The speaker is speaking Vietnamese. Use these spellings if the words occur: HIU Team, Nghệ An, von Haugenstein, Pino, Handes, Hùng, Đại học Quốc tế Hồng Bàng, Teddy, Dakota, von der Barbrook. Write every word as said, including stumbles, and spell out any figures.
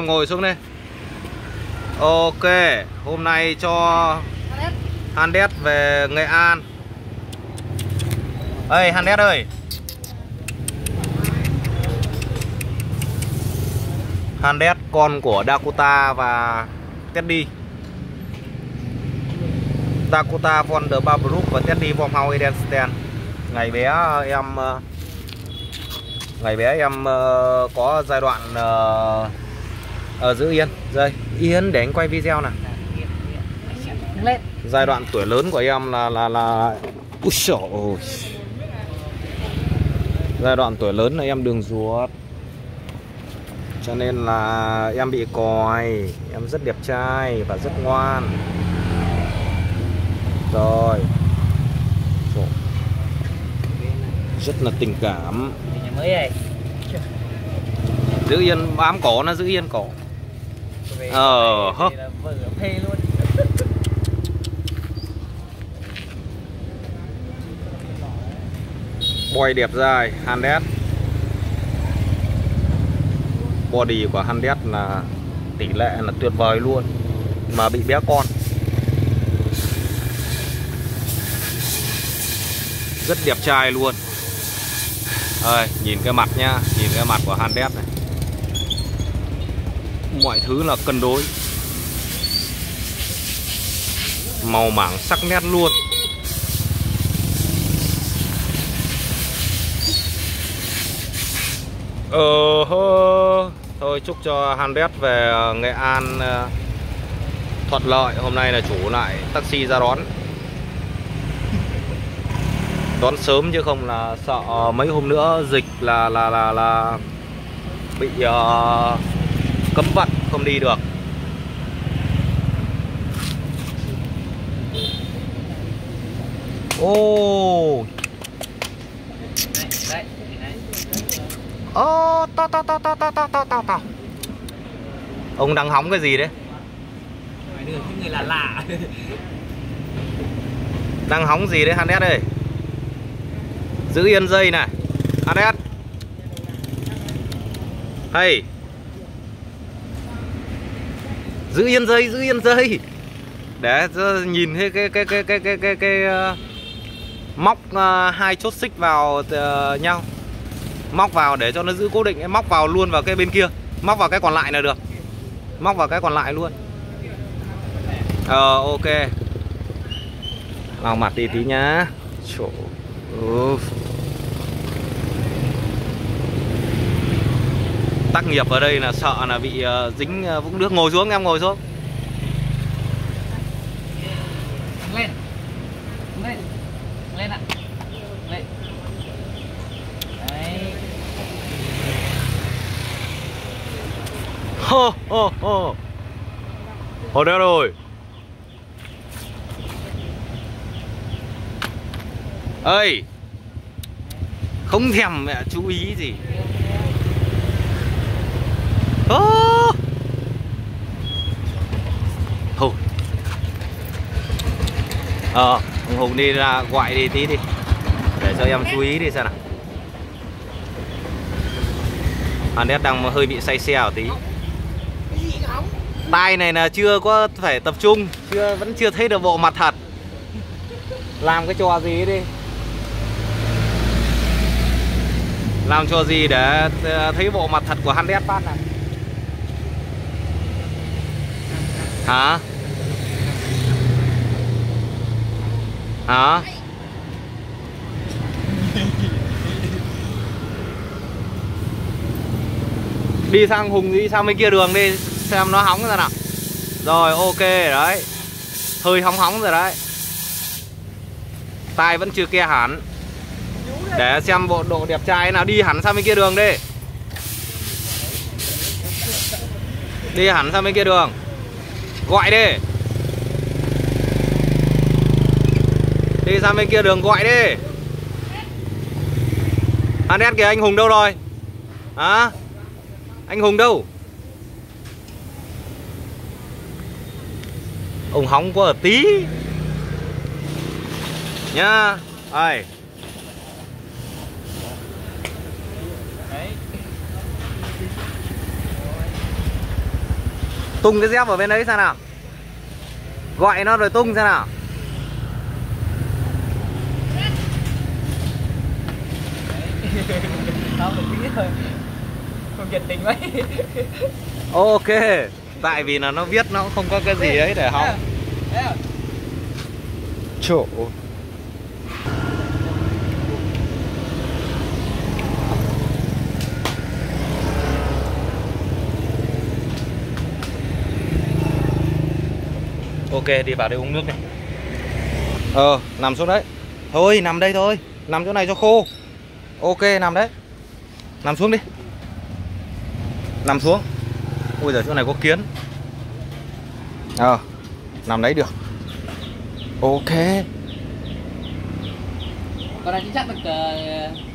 Ngồi xuống đây. Ok, hôm nay cho Handes về Nghệ An. Ê Handes ơi, Handes con của Dakota và Teddy. Dakota von der Barbrook và Teddy von Haugenstein. Ngày bé em Ngày bé em có giai đoạn ở giữ yên. Đây, yên để anh quay video nè. Giai đoạn tuổi lớn của em là là là úi giời ơi. Giai đoạn tuổi lớn là em đường ruột. Cho nên là em bị còi, em rất đẹp trai và rất ngoan. Rồi. Rất là tình cảm. Giữ yên bám cổ, nó giữ yên cổ. Ờ hơ. Boy đẹp dài, Handes. Body của Handes là tỷ lệ là tuyệt vời luôn. Mà bị bé con. Rất đẹp trai luôn. Ơi, nhìn cái mặt nhá, nhìn cái mặt của Handes này. Mọi thứ là cân đối. Màu mảng sắc nét luôn. Ờ hơ. Thôi chúc cho Handes về Nghệ An thuận lợi. Hôm nay là chủ lại taxi ra đón. Đón sớm chứ không là sợ mấy hôm nữa dịch là là là, là bị uh, cấm vận, không đi được. Ô. Ô to to to to to to to to. Ông đang hóng cái gì đấy? Người là lạ. Đang hóng gì đấy Handes ơi? Giữ yên dây này Handes. Hey. Giữ yên dây, giữ yên dây. Để nhìn thấy cái cái cái cái cái cái, cái uh, móc uh, hai chốt xích vào uh, nhau. Móc vào để cho nó giữ cố định, em móc vào luôn vào cái bên kia. Móc vào cái còn lại là được. Móc vào cái còn lại luôn. Ờ uh, ok. Lau mặt đi tí nhá. Trời ơi. Tác nghiệp ở đây là sợ là bị uh, dính uh, vũng nước. Ngồi xuống em, ngồi xuống. Lên. Lên. Lên ạ. Lên. Đấy. Hô hô hô. Hồi đó rồi. Ơi. Không thèm mẹ chú ý gì. Oh. Hùng. Ờ, Hùng đi ra gọi đi tí đi. Để cho em chú ý đi xem nào. Handes đang hơi bị say xe một tí. Tai này là chưa có phải tập trung, chưa vẫn chưa thấy được bộ mặt thật. Làm cái trò gì đi. Làm trò gì để thấy bộ mặt thật của Handes phát này. Hả? Hả? Đi sang Hùng, đi sang bên kia đường đi. Xem nó hóng ra nào. Rồi ok đấy. Hơi hóng hóng rồi đấy. Tai vẫn chưa kia hẳn. Để xem bộ độ đẹp trai nào. Đi hẳn sang bên kia đường đi. Đi hẳn sang bên kia đường. Gọi đi. Đi sang bên kia đường gọi đi. Handes kìa, anh Hùng đâu rồi? Hả? Anh Hùng đâu? Ông hóng quá ở tí. Nhá. Ai. Tung cái dép vào bên đấy xem nào. Gọi nó rồi tung xem nào. Không nhiệt tình mấy. Ok. Tại vì là nó viết nó cũng không có cái gì ấy để hóng. Chỗ ok, đi vào đây uống nước đi. Ờ, nằm xuống đấy. Thôi, nằm đây thôi. Nằm chỗ này cho khô. Ok, nằm đấy. Nằm xuống đi. Nằm xuống. Ôi giời, chỗ này có kiến. Ờ, nằm đấy được. Ok. Còn là chính xác được...